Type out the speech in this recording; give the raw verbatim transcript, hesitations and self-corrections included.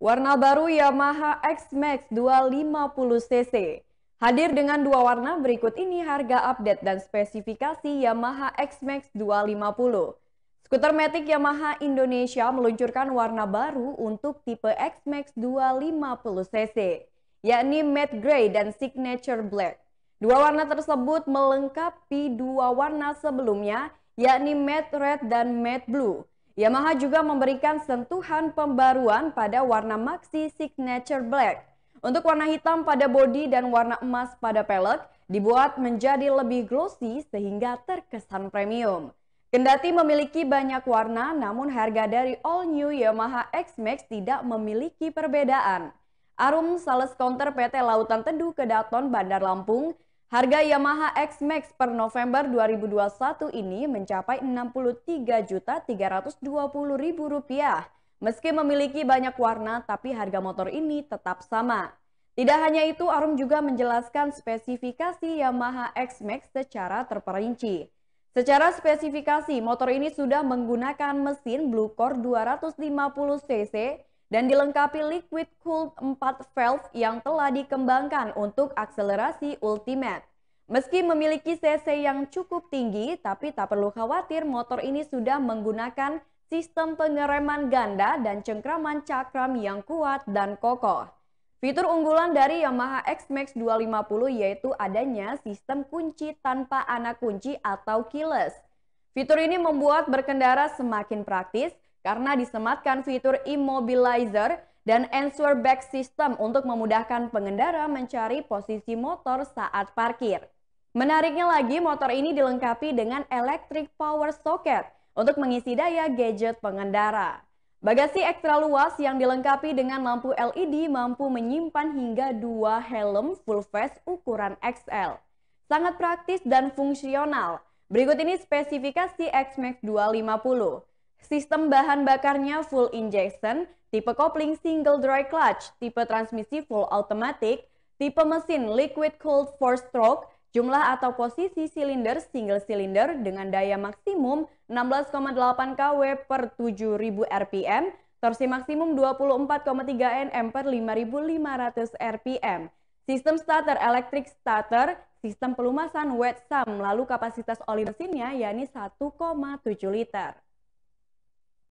Warna baru Yamaha Xmax dua ratus lima puluh cc. Hadir dengan dua warna, berikut ini harga update dan spesifikasi Yamaha Xmax dua ratus lima puluh. Skuter matic Yamaha Indonesia meluncurkan warna baru untuk tipe Xmax dua ratus lima puluh cc, yakni Matte Grey dan Signature Black. Dua warna tersebut melengkapi dua warna sebelumnya, yakni Matte Red dan Matte Blue. Yamaha juga memberikan sentuhan pembaruan pada warna maxi Signature Black. Untuk warna hitam pada bodi dan warna emas pada pelek dibuat menjadi lebih glossy sehingga terkesan premium. Kendati memiliki banyak warna, namun harga dari all new Yamaha Xmax tidak memiliki perbedaan. Arum sales counter P T Lautan Teduh Kedaton Bandar Lampung, harga Yamaha Xmax per November dua ribu dua puluh satu ini mencapai enam puluh tiga juta tiga ratus dua puluh ribu rupiah. Meski memiliki banyak warna, tapi harga motor ini tetap sama. Tidak hanya itu, Arum juga menjelaskan spesifikasi Yamaha Xmax secara terperinci. Secara spesifikasi, motor ini sudah menggunakan mesin Blue Core dua ratus lima puluh cc dan dilengkapi Liquid Cooled empat valve yang telah dikembangkan untuk akselerasi ultimate. Meski memiliki cc yang cukup tinggi, tapi tak perlu khawatir, motor ini sudah menggunakan sistem pengereman ganda dan cengkraman cakram yang kuat dan kokoh. Fitur unggulan dari Yamaha Xmax dua ratus lima puluh yaitu adanya sistem kunci tanpa anak kunci atau keyless. Fitur ini membuat berkendara semakin praktis karena disematkan fitur immobilizer dan ensure back system untuk memudahkan pengendara mencari posisi motor saat parkir. Menariknya lagi, motor ini dilengkapi dengan electric power socket untuk mengisi daya gadget pengendara. Bagasi ekstra luas yang dilengkapi dengan lampu L E D mampu menyimpan hingga dua helm full face ukuran X L. Sangat praktis dan fungsional. Berikut ini spesifikasi Xmax dua ratus lima puluh. Sistem bahan bakarnya full injection, tipe kopling single dry clutch, tipe transmisi full automatic, tipe mesin liquid cooled four stroke, jumlah atau posisi silinder single silinder dengan daya maksimum enam belas koma delapan kilowatt per tujuh ribu R P M, torsi maksimum dua puluh empat koma tiga newton per lima ribu lima ratus R P M, sistem starter elektrik starter, sistem pelumasan wet sump, lalu kapasitas oli mesinnya yakni satu koma tujuh liter.